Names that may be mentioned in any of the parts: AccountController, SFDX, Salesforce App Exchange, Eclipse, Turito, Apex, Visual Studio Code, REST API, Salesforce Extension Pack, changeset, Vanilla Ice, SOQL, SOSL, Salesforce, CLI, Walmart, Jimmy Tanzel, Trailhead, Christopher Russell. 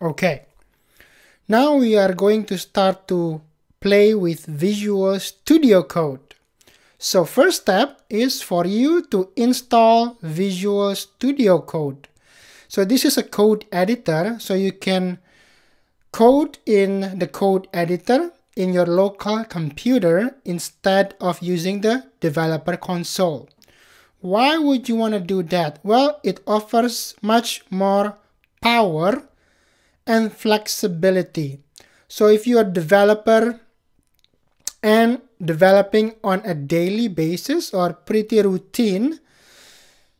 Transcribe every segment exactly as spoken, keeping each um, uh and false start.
Okay, now we are going to start to play with Visual Studio Code. So first step is for you to install Visual Studio Code. So this is a code editor, so you can code in the code editor in your local computer instead of using the developer console. Why would you want to do that? Well, it offers much more power and flexibility. So if you're a developer and developing on a daily basis or pretty routine,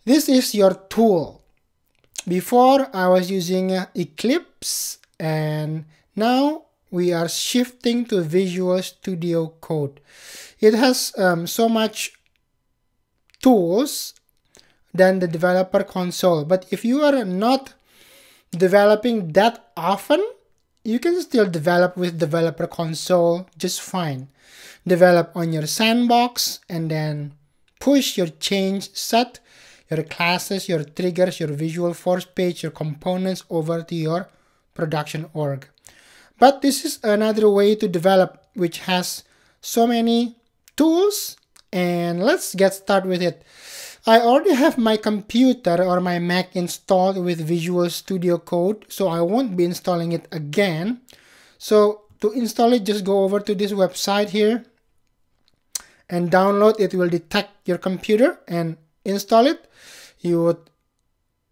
this is your tool. Before I was using Eclipse, and now we are shifting to Visual Studio Code. It has um, so much tools than the developer console, but if you are not developing that often, you can still develop with developer console just fine. Develop on your sandbox and then push your change set, your classes, your triggers, your visual force page, your components over to your production org. But this is another way to develop which has so many tools, and let's get started with it. I already have my computer or my Mac installed with Visual Studio Code, so I won't be installing it again. So to install it, just go over to this website here and download. It will detect your computer and install it. You would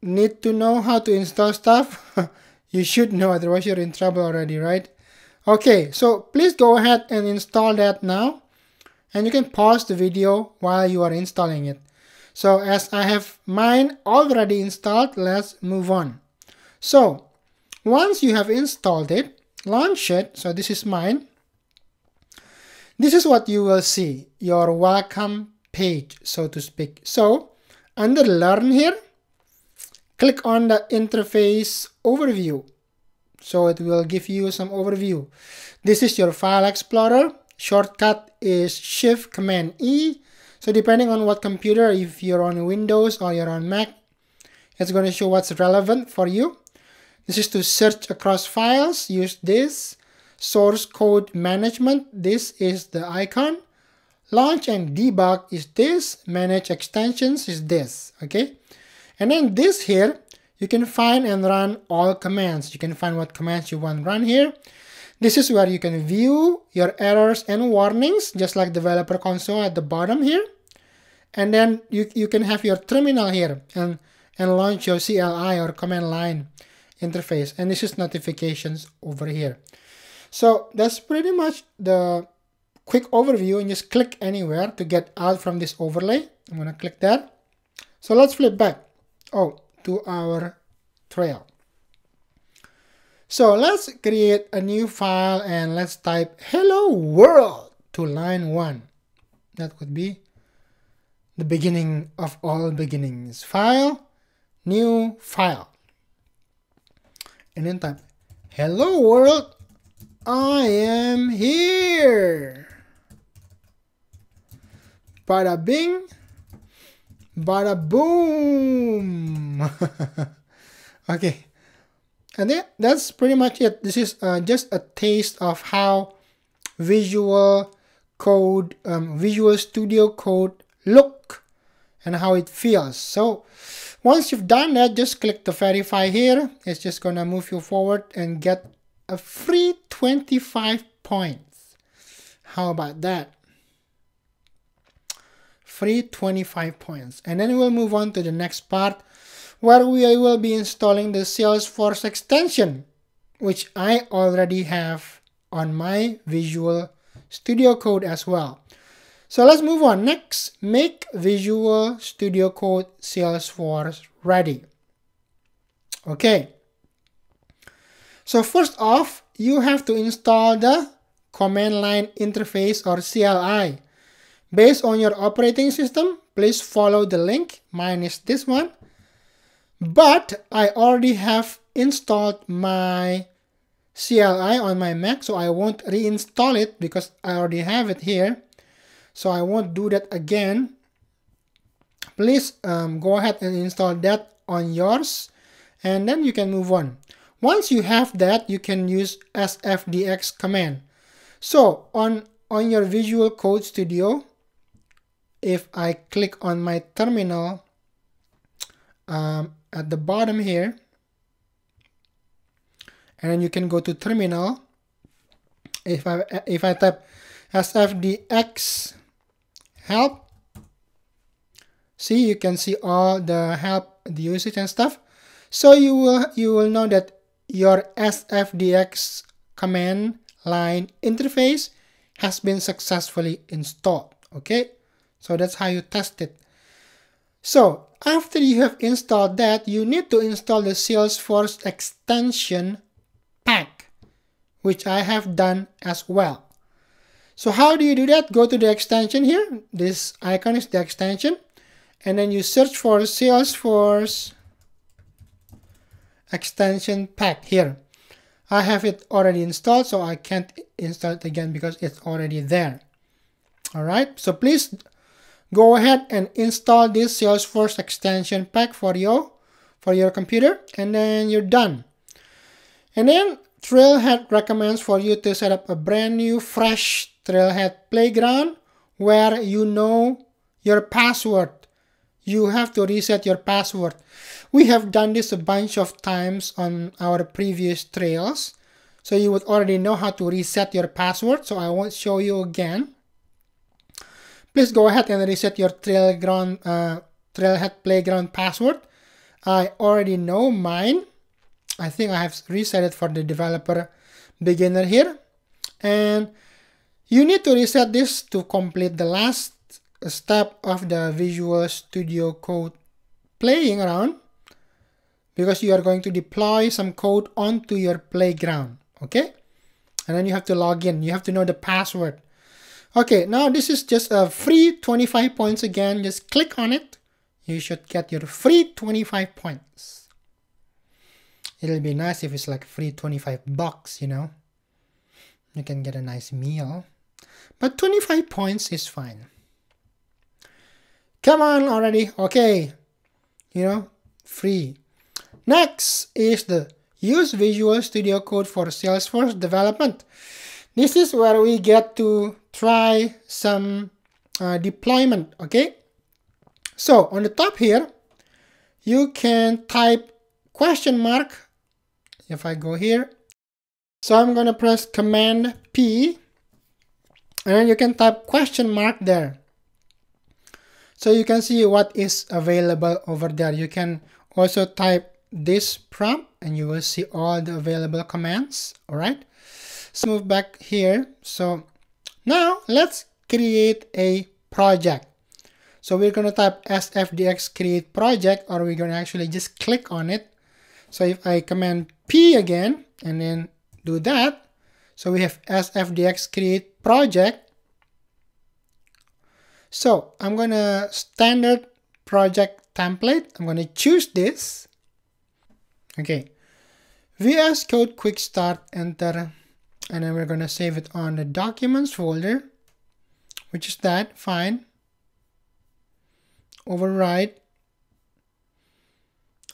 need to know how to install stuff. You should know, otherwise you're in trouble already, right? Okay, so please go ahead and install that now. And you can pause the video while you are installing it. So as I have mine already installed, let's move on. So once you have installed it, launch it. So this is mine. This is what you will see, your welcome page, so to speak. So under Learn here, click on the interface overview. So it will give you some overview. This is your file explorer. Shortcut is Shift Command E. So depending on what computer, if you're on Windows or you're on Mac, it's going to show what's relevant for you. This is to search across files. Use this. Source code management, this is the icon. Launch and debug is this. Manage extensions is this. Okay. And then this here, you can find and run all commands. You can find what commands you want run here. This is where you can view your errors and warnings, just like developer console at the bottom here. And then you, you can have your terminal here and, and launch your C L I or command line interface. And this is notifications over here. So that's pretty much the quick overview, and just click anywhere to get out from this overlay. I'm going to click that. So let's flip back. Oh, to our trail. So let's create a new file and let's type hello world to line one. That would be the beginning of all beginnings. File, new file. And then type hello world, I am here. Bada bing. Bada boom. Okay, and then that's pretty much it. This is uh, just a taste of how Visual Code, um, Visual Studio Code look and how it feels. So once you've done that, just click the verify here. It's just gonna move you forward and get a free twenty-five points. How about that? Free twenty-five points, and then we'll move on to the next part where we will be installing the Salesforce extension, which I already have on my Visual Studio Code as well. So let's move on. Next, make Visual Studio Code Salesforce ready. Okay, so first off, you have to install the command line interface or C L I. Based on your operating system, please follow the link. Mine is this one. But I already have installed my C L I on my Mac, so I won't reinstall it because I already have it here. so I won't do that again. Please um, go ahead and install that on yours, and then you can move on. Once you have that, you can use S F D X command. So on, on your Visual Code Studio, if I click on my terminal um, at the bottom here, and then you can go to terminal. If I, if I type S F D X help, see, you can see all the help, the usage and stuff. So you will, you will know that your S F D X command line interface has been successfully installed. Okay, so that's how you test it. So after you have installed that, you need to install the Salesforce Extension Pack, which I have done as well. So how do you do that? Go to the extension here. This icon is the extension. And then you search for Salesforce Extension Pack here. I have it already installed, so I can't install it again because it's already there. All right, so please go ahead and install this Salesforce Extension Pack for your, for your computer, and then you're done. And then Trailhead recommends for you to set up a brand new, fresh Trailhead playground where you know your password. You have to reset your password. We have done this a bunch of times on our previous trails, so you would already know how to reset your password, so I won't show you again. Please go ahead and reset your Trailground, uh, Trailhead Playground password. I already know mine. I think I have reset it for the developer beginner here. And you need to reset this to complete the last step of the Visual Studio Code playing around, because you are going to deploy some code onto your playground. Okay, and then you have to log in. You have to know the password. Okay, now this is just a free twenty-five points again. Just click on it. You should get your free twenty-five points. It'll be nice if it's like free twenty-five bucks, you know. You can get a nice meal, but twenty-five points is fine. Come on already. Okay, you know, free. Next is the use Visual Studio Code for Salesforce development. This is where we get to try some uh, deployment. Okay, so on the top here, you can type question mark. If I go here, so I'm gonna press Command P, and then you can type question mark there. So you can see what is available over there. You can also type this prompt and you will see all the available commands. All right, so move back here. So now let's create a project. So we're going to type S F D X create project, or we're going to actually just click on it. So if I Command P again and then do that, so we have S F D X create project. So I'm going to standard project template. I'm going to choose this. Okay. V S Code quick start, enter. And then we're going to save it on the documents folder, which is that. Fine. Override.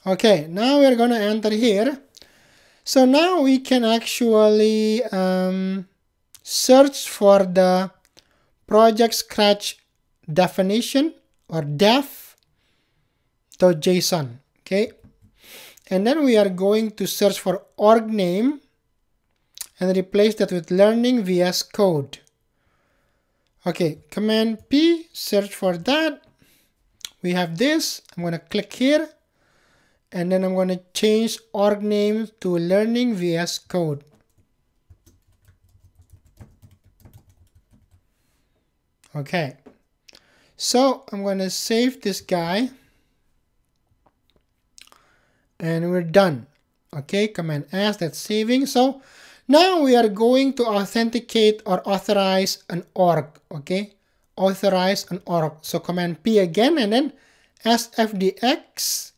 Okay. Now we're going to enter here. So now we can actually um, search for the project scratch definition, or def.json. Okay, and then we are going to search for org name and replace that with learning V S Code. Okay, Command P, search for that. We have this. I'm going to click here, and then I'm going to change org name to learning V S Code. Okay, so I'm going to save this guy, and we're done. Okay, Command S, that's saving. So now we are going to authenticate or authorize an org. Okay, authorize an org. So Command P again, and then S F D X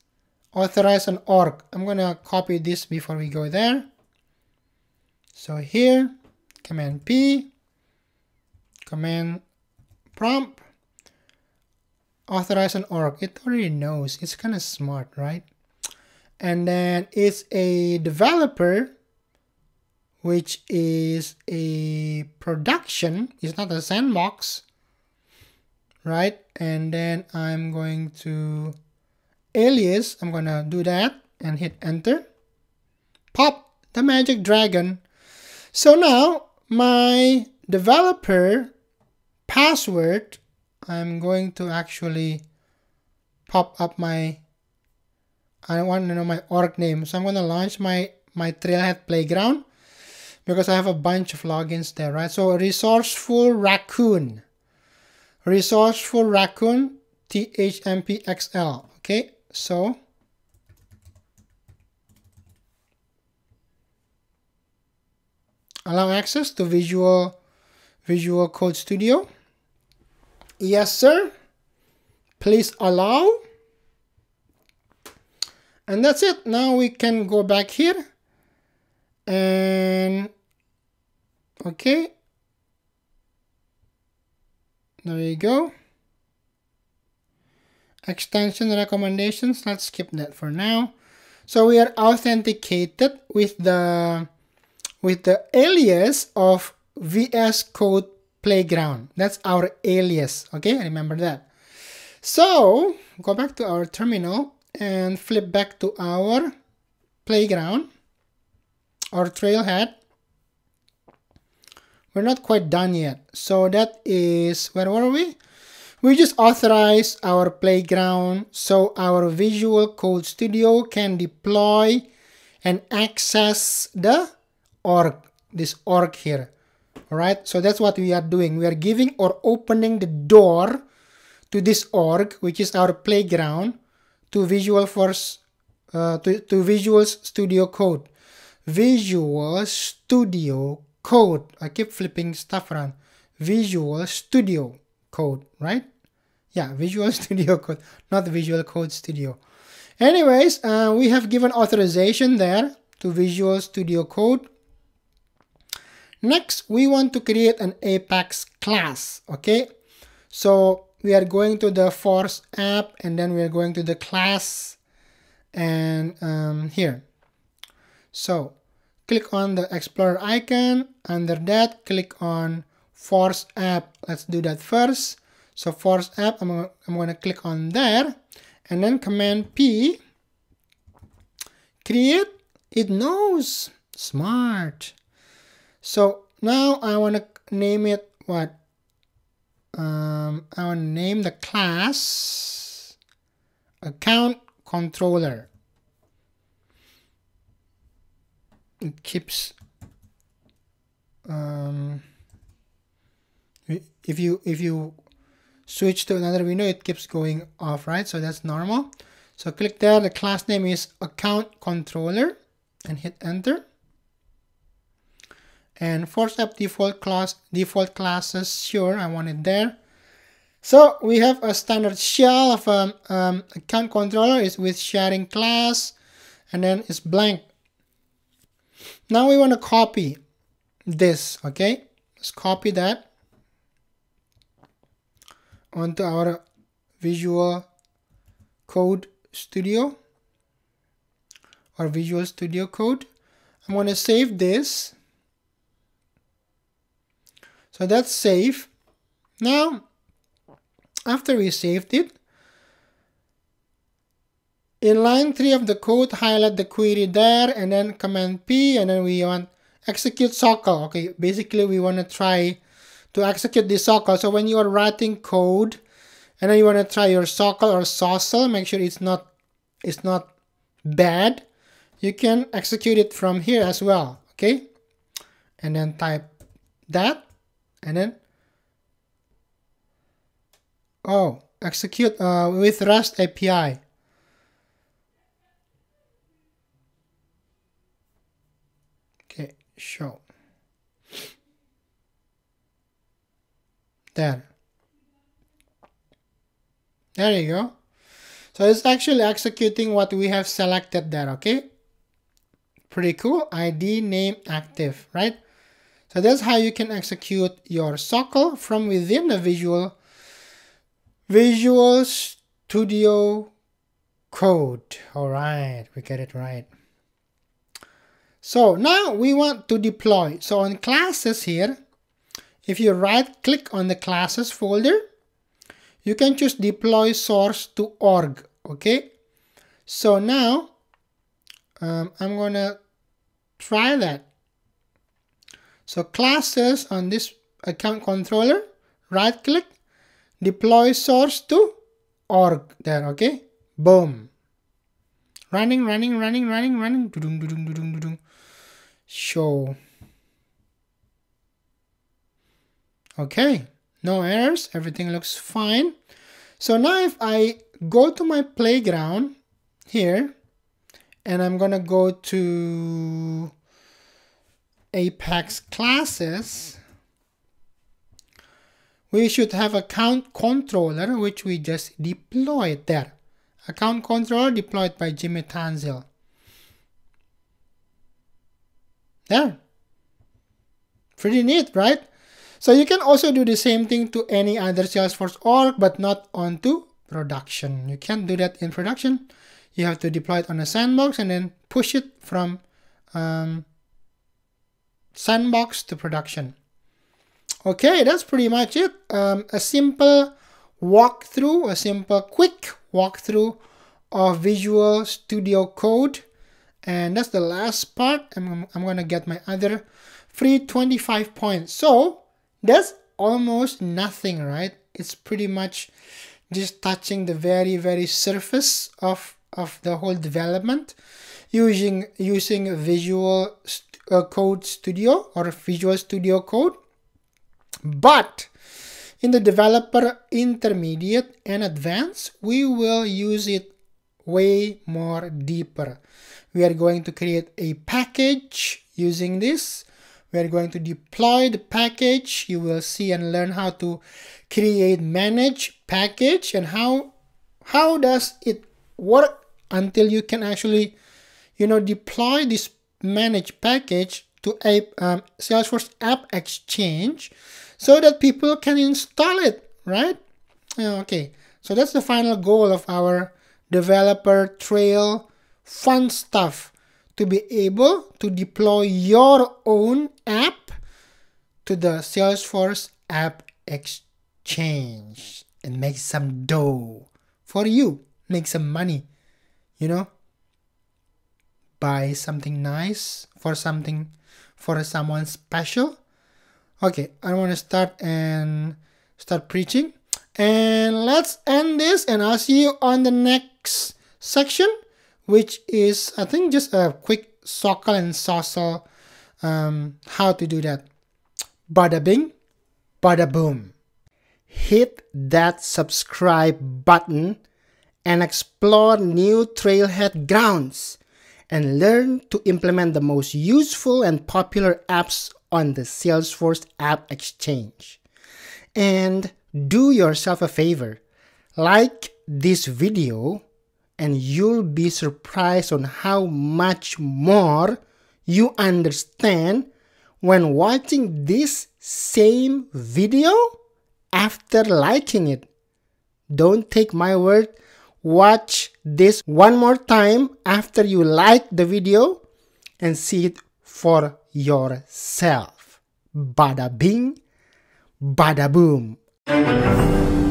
authorize an org. I'm going to copy this before we go there. So here, Command P, Command prompt, authorize an org. It already knows. It's kind of smart, right? And then it's a developer, which is a production. It's not a sandbox, right? And then I'm going to alias. I'm going to do that and hit enter. Pop the magic dragon. So now my developer password, I'm going to actually pop up my, I want to know my org name. So I'm going to launch my, my Trailhead Playground because I have a bunch of logins there, right? So Resourceful Raccoon, Resourceful Raccoon T H M P X L. Okay, so allow access to Visual Visual Code Studio. Yes, sir. Please allow. And that's it. Now we can go back here and okay. There you go. Extension recommendations. Let's skip that for now. So we are authenticated with the with the alias of V S Code Playground. That's our alias. Okay, remember that. So go back to our terminal and flip back to our playground or Trailhead. We're not quite done yet. So that is, where were we? We just authorized our playground so our Visual Code Studio can deploy and access the org, this org here. All right, so that's what we are doing. We are giving or opening the door to this org, which is our playground, to Visual Force, uh, to, to Visual Studio Code. Visual Studio Code. I keep flipping stuff around. Visual Studio Code, right? Yeah, Visual Studio Code, not Visual Code Studio. Anyways, uh, we have given authorization there to Visual Studio Code. Next, we want to create an Apex class, okay? So we are going to the Force app and then we are going to the class and um, here. So click on the Explorer icon. Under that, click on Force app. Let's do that first. So Force app, I'm gonna, I'm gonna click on there and then Command P, create. It knows, smart. So now I want to name it what? Um, I want to name the class AccountController. It keeps. Um, if you if you switch to another window, it keeps going off, right? So that's normal. So click there. The class name is AccountController, and hit enter. And Force App default class, default classes, sure, I want it there. So we have a standard shell of um, um, account controller is with sharing class, and then it's blank. Now we want to copy this, okay? Let's copy that onto our Visual Code Studio or Visual Studio Code. I'm going to save this. So that's save. Now, after we saved it, in line three of the code, highlight the query there and then Command P and then we want execute S O C L. Okay, basically we want to try to execute the S O C L. So when you are writing code and then you want to try your S O C L or S O S L, make sure it's not, it's not bad. You can execute it from here as well, okay? And then type that. And then, oh, execute uh, with REST A P I. Okay, show. There. There you go. So it's actually executing what we have selected there, okay? Pretty cool. I D, name, active, right? So that's how you can execute your S O C L from within the Visual Visual Studio Code. All right, we get it right. So now we want to deploy. So on classes here, if you right click on the classes folder, you can choose deploy source to org. Okay. So now um, I'm gonna try that. So classes on this account controller, right click, deploy source to org there, okay? Boom. Running, running, running, running, running. Do-dung, do-dung, do-dung, do-dung. Show. Okay, no errors, everything looks fine. So now if I go to my playground here, and I'm gonna go to Apex classes, we should have account controller, which we just deployed there. Account controller deployed by Jimmy Tanzel. There. Pretty neat, right? So you can also do the same thing to any other Salesforce org, but not onto production. You can't do that in production. You have to deploy it on a sandbox and then push it from um, sandbox to production. Okay, that's pretty much it. Um, a simple walkthrough, a simple quick walkthrough of Visual Studio Code. And that's the last part. I'm, I'm gonna get my other free twenty-five points. So that's almost nothing, right? It's pretty much just touching the very, very surface of, of the whole development using, using Visual Uh, Code Studio or Visual Studio Code. But in the developer intermediate and advanced, we will use it way more deeper. We are going to create a package using this. We are going to deploy the package. You will see and learn how to create, manage package, and how how does it work until you can actually, you know, deploy this manage package to a um, Salesforce App Exchange so that people can install it, right? Okay, so that's the final goal of our developer trail, fun stuff, to be able to deploy your own app to the Salesforce App Exchange and make some dough for you, make some money, you know? Buy something nice for something, for someone special. Okay, I want to start and start preaching. And let's end this, and I'll see you on the next section, which is, I think, just a quick S O C L and S O S L, um, how to do that. Bada bing, bada boom. Hit that subscribe button and explore new Trailhead grounds, and learn to implement the most useful and popular apps on the Salesforce App Exchange. And do yourself a favor, like this video, and you'll be surprised on how much more you understand when watching this same video after liking it. Don't take my word. Watch this one more time after you like the video and see it for yourself. Bada bing, bada boom.